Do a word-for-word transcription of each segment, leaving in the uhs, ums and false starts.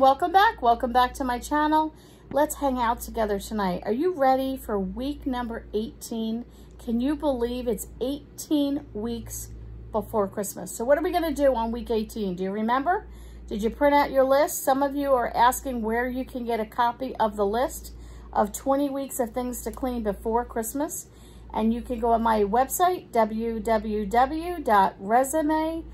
welcome back. Welcome back to my channel. Let's hang out together tonight. Are you ready for week number eighteen? Can you believe it's eighteen weeks before Christmas? So what are we going to do on week eighteen? Do you remember? Did you print out your list? Some of you are asking where you can get a copy of the list of twenty weeks of things to clean before Christmas. And you can go on my website, w w w dot resume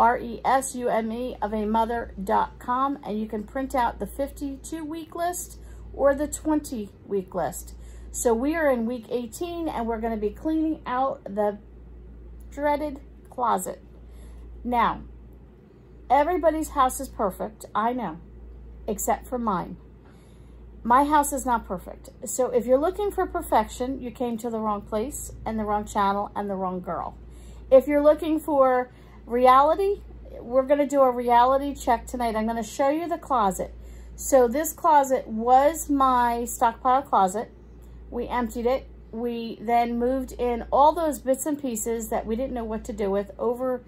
of a mother dot com, and you can print out the fifty-two week list or the twenty week list. So we are in week eighteen, and we're going to be cleaning out the dreaded closet. Now, everybody's house is perfect, I know, except for mine. My house is not perfect. So if you're looking for perfection, you came to the wrong place and the wrong channel and the wrong girl. If you're looking for reality, we're going to do a reality check tonight. I'm going to show you the closet. So this closet was my stockpile closet. We emptied it. We then moved in all those bits and pieces that we didn't know what to do with over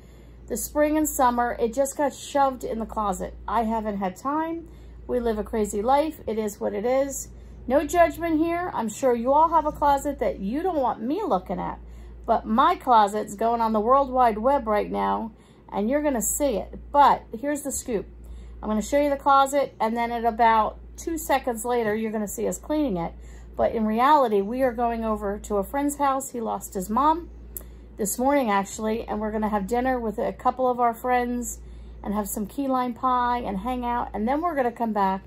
the spring and summer. It just got shoved in the closet. I haven't had time. We live a crazy life. It is what it is. No judgment here. I'm sure you all have a closet that you don't want me looking at. But my closet's going on the World Wide Web right now, and you're going to see it. But here's the scoop. I'm going to show you the closet, and then at about two seconds later, you're going to see us cleaning it. But in reality, we are going over to a friend's house. He lost his mom this morning, actually, and we're going to have dinner with a couple of our friends and have some key lime pie and hang out. And then we're going to come back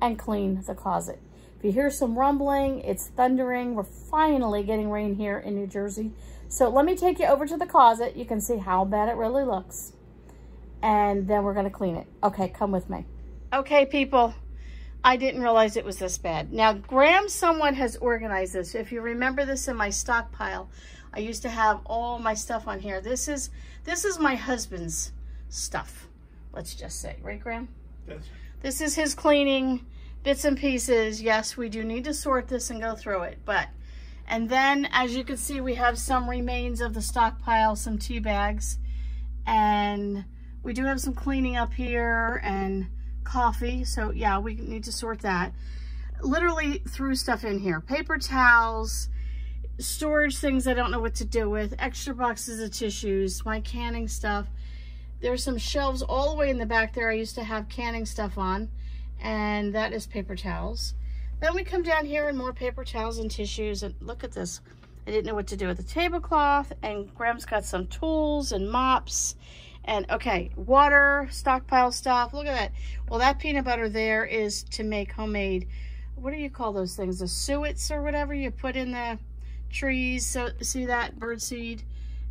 and clean the closet. If you hear some rumbling, it's thundering. We're finally getting rain here in New Jersey. So let me take you over to the closet. You can see how bad it really looks. And then we're going to clean it. Okay, come with me. Okay, people. I didn't realize it was this bad. Now, Graham, someone has organized this. If you remember this in my stockpile, I used to have all my stuff on here. This is, this is my husband's stuff. Let's just say, right, Graham? Yes. This is his cleaning bits and pieces. Yes, we do need to sort this and go through it, but, and then as you can see, we have some remains of the stockpile, some tea bags, and we do have some cleaning up here and coffee. So yeah, we need to sort that. Literally threw stuff in here, paper towels, storage things I don't know what to do with, extra boxes of tissues, my canning stuff. There's some shelves all the way in the back there I used to have canning stuff on, and that is paper towels. Then we come down here and more paper towels and tissues, and look at this. I didn't know what to do with the tablecloth, and Graham's got some tools and mops, and okay, water, stockpile stuff, look at that. Well, that peanut butter there is to make homemade, what do you call those things? The suets or whatever you put in the trees, so see that, bird seed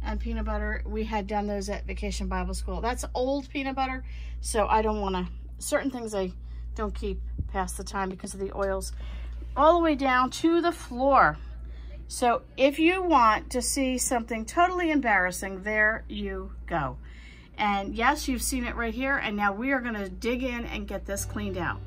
and peanut butter. We had done those at Vacation Bible School. That's old peanut butter, so I don't want to, certain things I don't keep past the time because of the oils. All the way down to the floor. So if you want to see something totally embarrassing, there you go. And yes, you've seen it right here, and now we are going to dig in and get this cleaned out.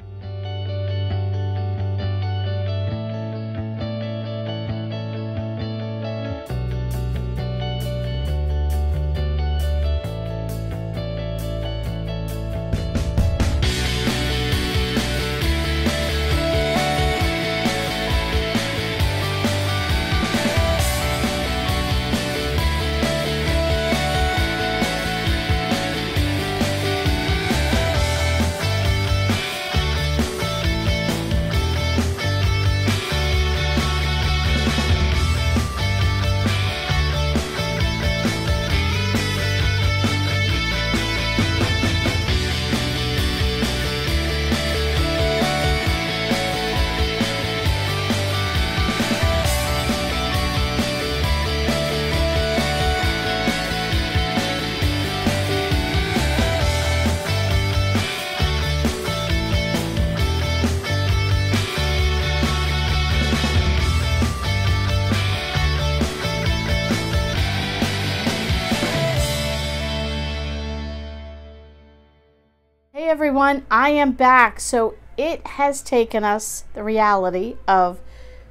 Everyone, I am back. So it has taken us the reality of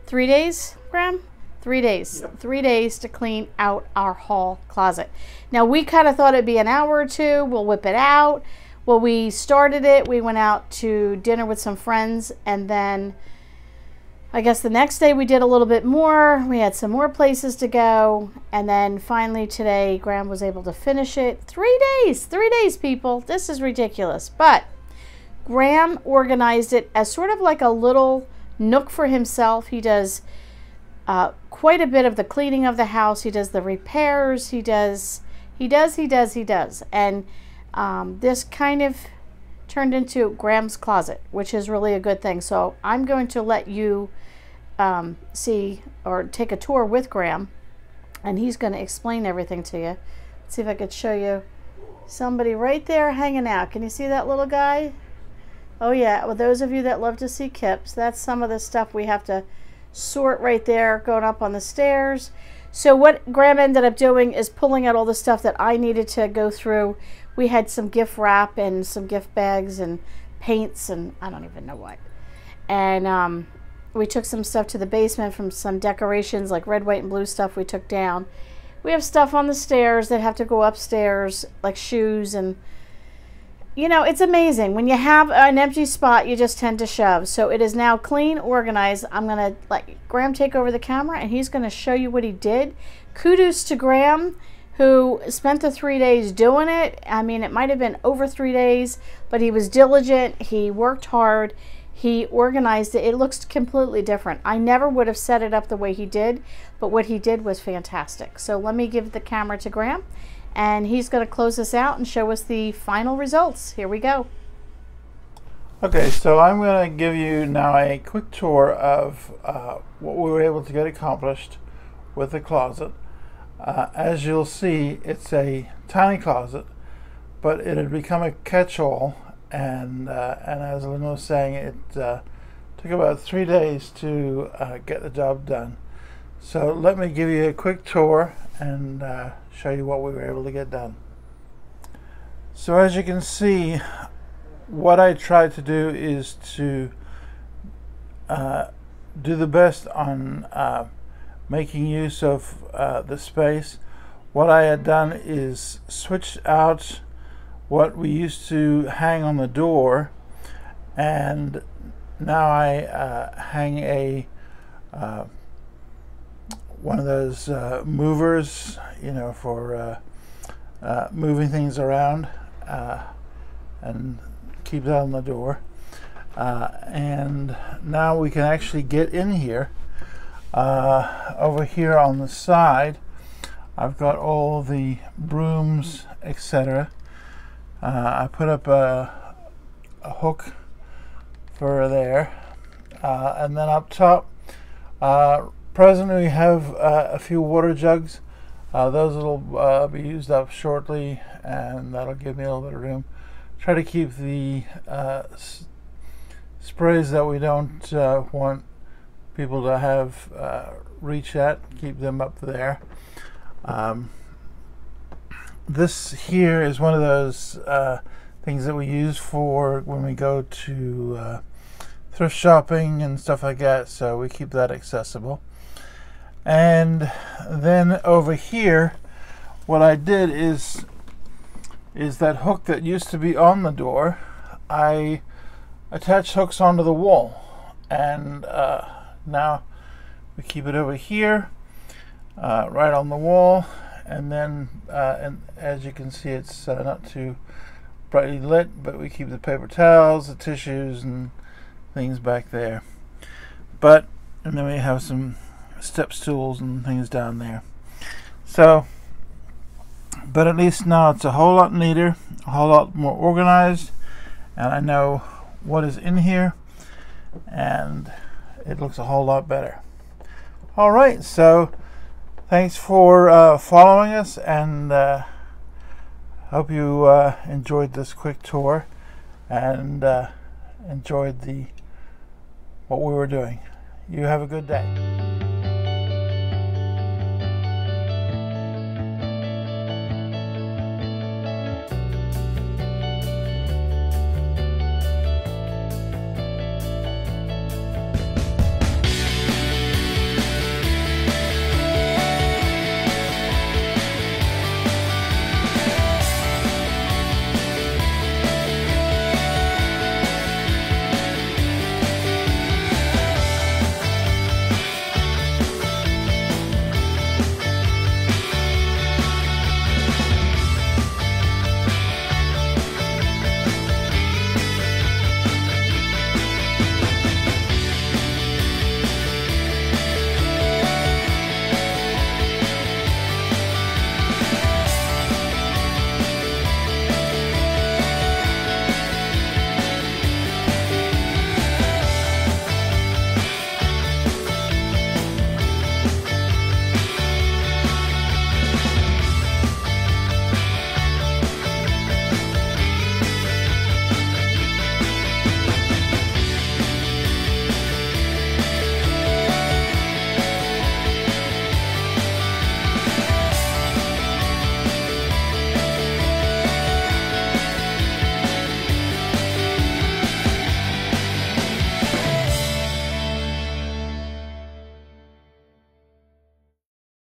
three days, Graham? Three days. Yep. Three days to clean out our hall closet. Now we kind of thought it'd be an hour or two. We'll whip it out. Well, we started it, we went out to dinner with some friends, and then I guess the next day we did a little bit more. We had some more places to go, and then finally today Graham was able to finish it. Three days, three days, people. This is ridiculous. But Graham organized it as sort of like a little nook for himself. He does uh, quite a bit of the cleaning of the house. He does the repairs. He does, he does, he does, he does. And um, this kind of turned into Graham's closet, which is really a good thing. So I'm going to let you um, see or take a tour with Graham, and he's going to explain everything to you. Let's see if I could show you somebody right there hanging out. Can you see that little guy? Oh yeah, well, those of you that love to see kips, that's some of the stuff we have to sort right there going up on the stairs. So what Graham ended up doing is pulling out all the stuff that I needed to go through. We had some gift wrap and some gift bags and paints and I don't even know what. And um, we took some stuff to the basement from some decorations, like red, white, and blue stuff we took down. We have stuff on the stairs that have to go upstairs, like shoes, and you know, it's amazing. When you have an empty spot, you just tend to shove. So it is now clean, organized. I'm gonna let Graham take over the camera and he's gonna show you what he did. Kudos to Graham, who spent the three days doing it. I mean, it might have been over three days, but he was diligent, he worked hard, he organized it. It looks completely different. I never would have set it up the way he did, but what he did was fantastic. So let me give the camera to Graham, and he's gonna close us out and show us the final results. Here we go. Okay, so I'm gonna give you now a quick tour of uh, what we were able to get accomplished with the closet. Uh, as you'll see, it's a tiny closet, but it had become a catch-all, and uh, and as Lynn was saying, it uh, took about three days to uh, get the job done. So let me give you a quick tour and uh, show you what we were able to get done. So as you can see, what I tried to do is to uh, do the best on uh, making use of uh, the space. What I had done is switch out what we used to hang on the door, and now I uh, hang a uh, one of those uh, movers, you know, for uh, uh, moving things around, uh, and keep that on the door. Uh, and now we can actually get in here. Uh, over here on the side, I've got all the brooms, et cetera. Uh, I put up a, a hook for there, uh, and then up top, uh, presently we have uh, a few water jugs. Uh, those will uh, be used up shortly, and that'll give me a little bit of room. Try to keep the uh, sprays that we don't uh, want people to have uh, reach at, keep them up there. Um, this here is one of those uh, things that we use for when we go to uh, thrift shopping and stuff like that, so we keep that accessible. And then over here, what I did is is that hook that used to be on the door, I attached hooks onto the wall, and uh, now we keep it over here, uh, right on the wall, and then uh, and as you can see, it's uh, not too brightly lit, but we keep the paper towels, the tissues, and things back there. But and then we have some step stools and things down there. So, but at least now it's a whole lot neater, a whole lot more organized, and I know what is in here, and it looks a whole lot better. All right, so thanks for uh, following us, and uh, hope you uh, enjoyed this quick tour and uh, enjoyed the what we were doing. You have a good day.